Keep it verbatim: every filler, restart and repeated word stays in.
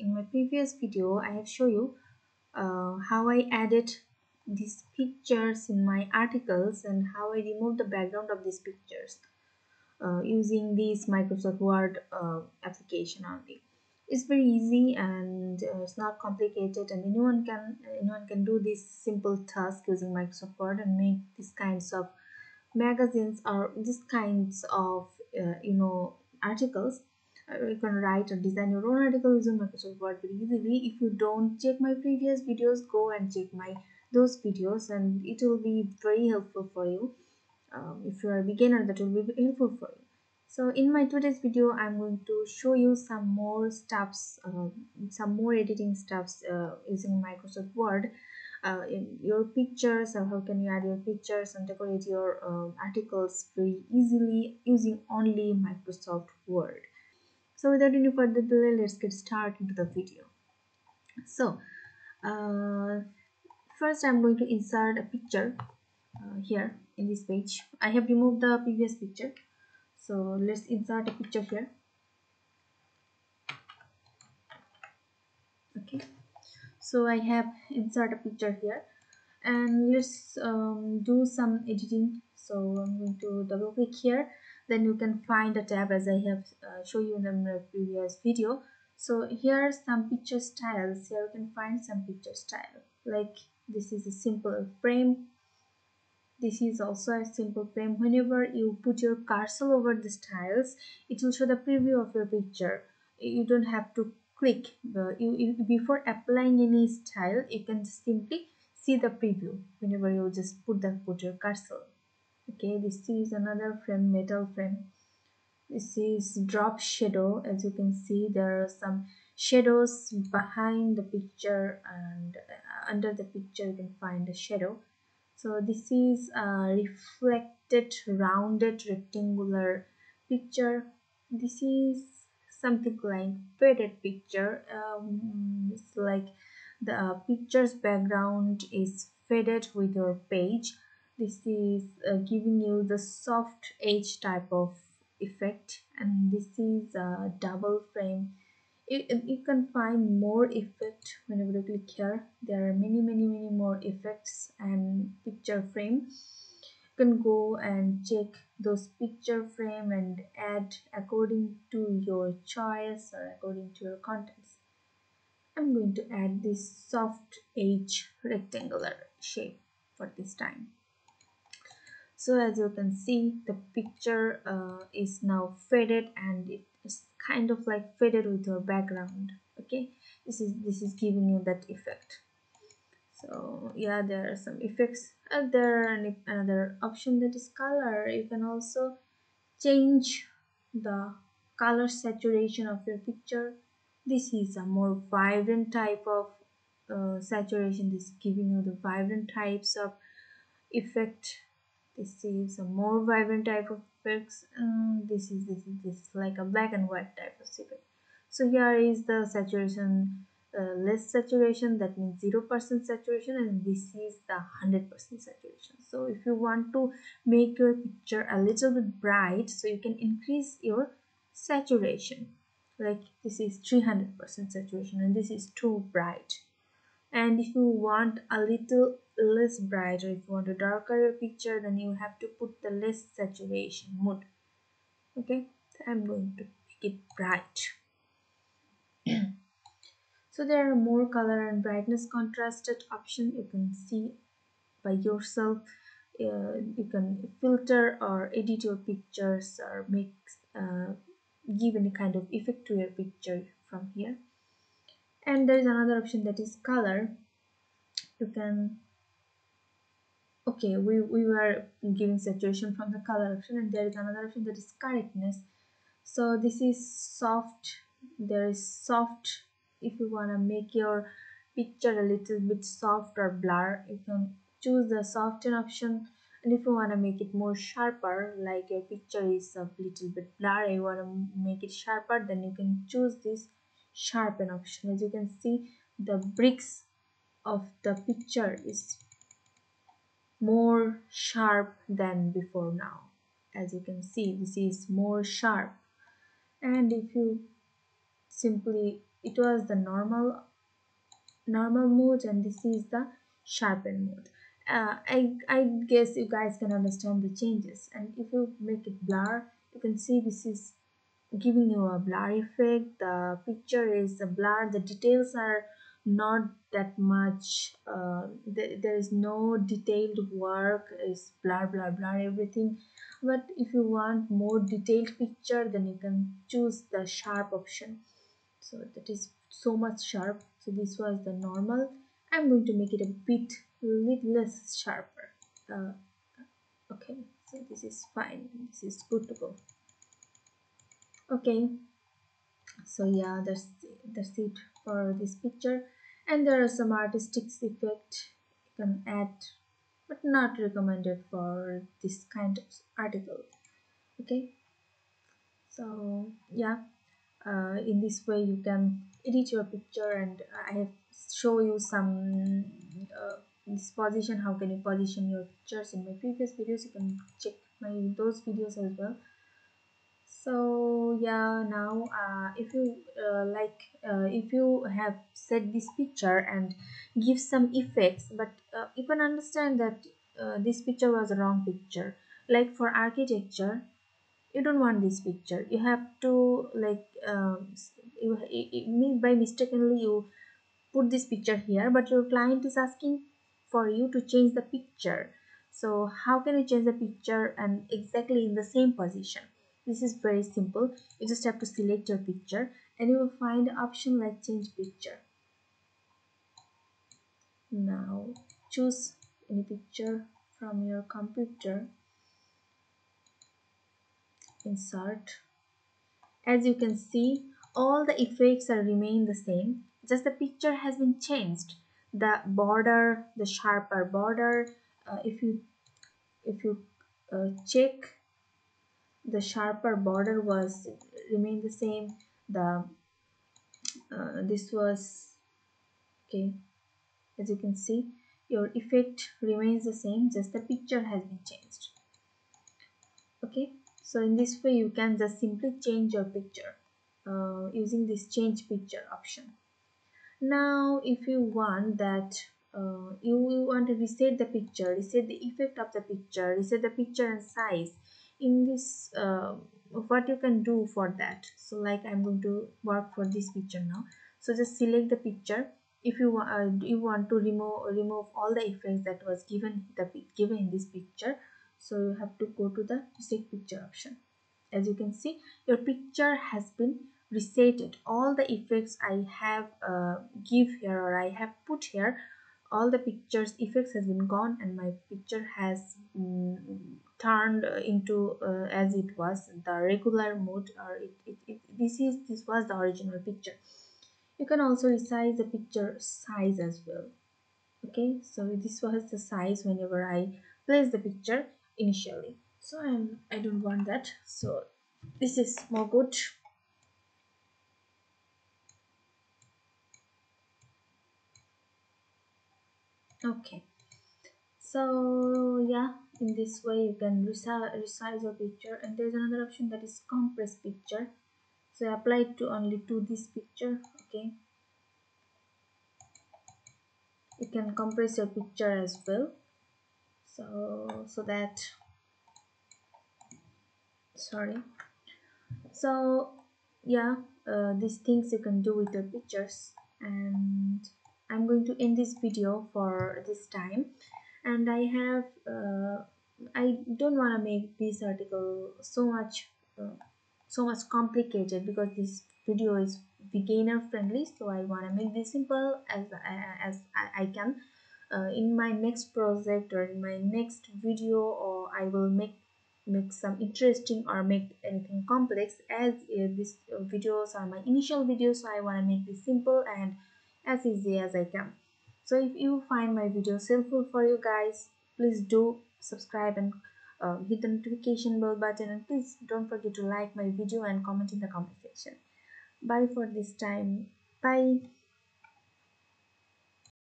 in my previous video I have shown you uh, how I added these pictures in my articles and how I removed the background of these pictures uh, using this Microsoft Word uh, application only. It's very easy and uh, it's not complicated, and anyone can anyone can do this simple task using Microsoft Word and make these kinds of magazines or these kinds of uh, you know articles. You can write or design your own article using Microsoft Word very easily. If you don't check my previous videos, go and check my those videos, and it will be very helpful for you. Um, if you are a beginner, that will be helpful for you. So in my today's video, I'm going to show you some more stuffs, uh, some more editing stuffs uh, using Microsoft Word. Uh, in your pictures, or how can you add your pictures and decorate your um, articles very easily using only Microsoft Word. So without any further delay, let's get started into the video. So uh, first I'm going to insert a picture uh, here in this page. I have removed the previous picture, so let's insert a picture here. Okay, so I have insert a picture here, and let's um, do some editing. So I'm going to double click here. Then you can find a tab, as I have uh, shown you in the previous video. So here are some picture styles. Here you can find some picture style. Like this is a simple frame. This is also a simple frame. Whenever you put your cursor over the tiles, it will show the preview of your picture. You don't have to click. The, you, you, before applying any style, you can just simply see the preview whenever you just put, the, put your cursor. Okay, this is another frame, metal frame. This is drop shadow. As you can see, there are some shadows behind the picture, and under the picture you can find a shadow. So this is a reflected, rounded, rectangular picture. This is something like faded picture. Um, it's like the picture's background is faded with your page. This is uh, giving you the soft edge type of effect, and this is a double frame. You, you can find more effect whenever you click here. There are many, many, many more effects and picture frame. You can go and check those picture frame and add according to your choice or according to your contents. I'm going to add this soft edge rectangular shape for this time. So as you can see, the picture uh, is now faded, and it's kind of like faded with your background. Okay, this is this is giving you that effect. So yeah, there are some effects. And there are another option, that is color. You can also change the color saturation of your picture. This is a more vibrant type of uh, saturation. This is giving you the vibrant types of effect. This is a more vibrant type of effects. Um, this is this is this like a black and white type of effect. So here is the saturation, uh, less saturation, that means zero percent saturation, and this is the hundred percent saturation. So if you want to make your picture a little bit bright, so you can increase your saturation. Like this is three hundred percent saturation, and this is too bright. And if you want a little less bright, or if you want a darker picture, then you have to put the less saturation mode. Okay, so I'm going to make it bright. So there are more color and brightness contrasted option. You can see by yourself. Uh, you can filter or edit your pictures, or make uh, give any kind of effect to your picture from here. And there is another option, that is color. You can, okay, we, we were giving saturation from the color option, and there is another option, that is correctness. So this is soft. There is soft. If you want to make your picture a little bit soft or blur, you can choose the soften option. And if you want to make it more sharper, like your picture is a little bit blurry, you want to make it sharper, then you can choose this sharpen option. As you can see, the bricks of the picture is more sharp than before now. As you can see, this is more sharp. And if you simply it was the normal normal mode, and this is the sharpen mode. uh, I, I guess you guys can understand the changes. And if you make it blur, you can see this is giving you a blur effect. The picture is a blur, the details are not that much. uh, th there is no detailed work, is blur blur blur everything. But if you want more detailed picture, then you can choose the sharp option. So that is so much sharp. So this was the normal. I'm going to make it a bit little less sharper. Uh, okay, so this is fine, this is good to go. Okay, so yeah, that's that's it for this picture. And there are some artistic effect you can add, but not recommended for this kind of article. Okay, so yeah, uh, in this way you can edit your picture. And I have show you some uh, this position, how can you position your pictures in my previous videos. You can check my those videos as well. So yeah, now uh, if you uh, like uh, if you have set this picture and give some effects, but uh, you can understand that uh, this picture was a wrong picture. Like for architecture, you don't want this picture. You have to like um, you, you, by mistakenly you put this picture here, but your client is asking for you to change the picture. So how can you change the picture and exactly in the same position? This is very simple. You just have to select your picture and you will find an option like change picture. Now choose any picture from your computer, insert. As you can see, all the effects are remain the same, just the picture has been changed. The border, the sharper border, uh, if you if you uh, check, the sharper border was remain the same. The uh, this was okay. As you can see, your effect remains the same, just the picture has been changed. Okay, so in this way you can just simply change your picture uh, using this change picture option. Now if you want that uh, you will want to reset the picture, reset the effect of the picture, reset the picture and size. In this uh, what you can do for that, so like I'm going to work for this picture now. So just select the picture. If you want uh, you want to remove remove all the effects that was given the given in this picture, so you have to go to the reset picture option. As you can see, your picture has been resetted. All the effects I have uh, give here or I have put here, all the pictures effects has been gone, and my picture has mm, turned into uh, as it was, the regular mode, or it, it, it this is this was the original picture. You can also resize the picture size as well. Okay, so this was the size whenever I place the picture initially. So I'm, I don't want that, so this is more good. Okay, so yeah, in this way you can resize your picture. And there's another option that is compress picture, so I applied to only to this picture. Okay, you can compress your picture as well, so so that sorry so yeah, uh, these things you can do with your pictures. And I'm going to end this video for this time. And I have uh, I don't want to make this article so much uh, so much complicated, because this video is beginner friendly, so I want to make this simple as as I can. Uh, in my next project or in my next video, or I will make make some interesting or make anything complex, as uh, these videos are my initial videos, so I want to make this simple and as easy as I can. So if you find my videos helpful for you guys, please do subscribe and uh, hit the notification bell button, and please don't forget to like my video and comment in the comment section. Bye for this time. Bye.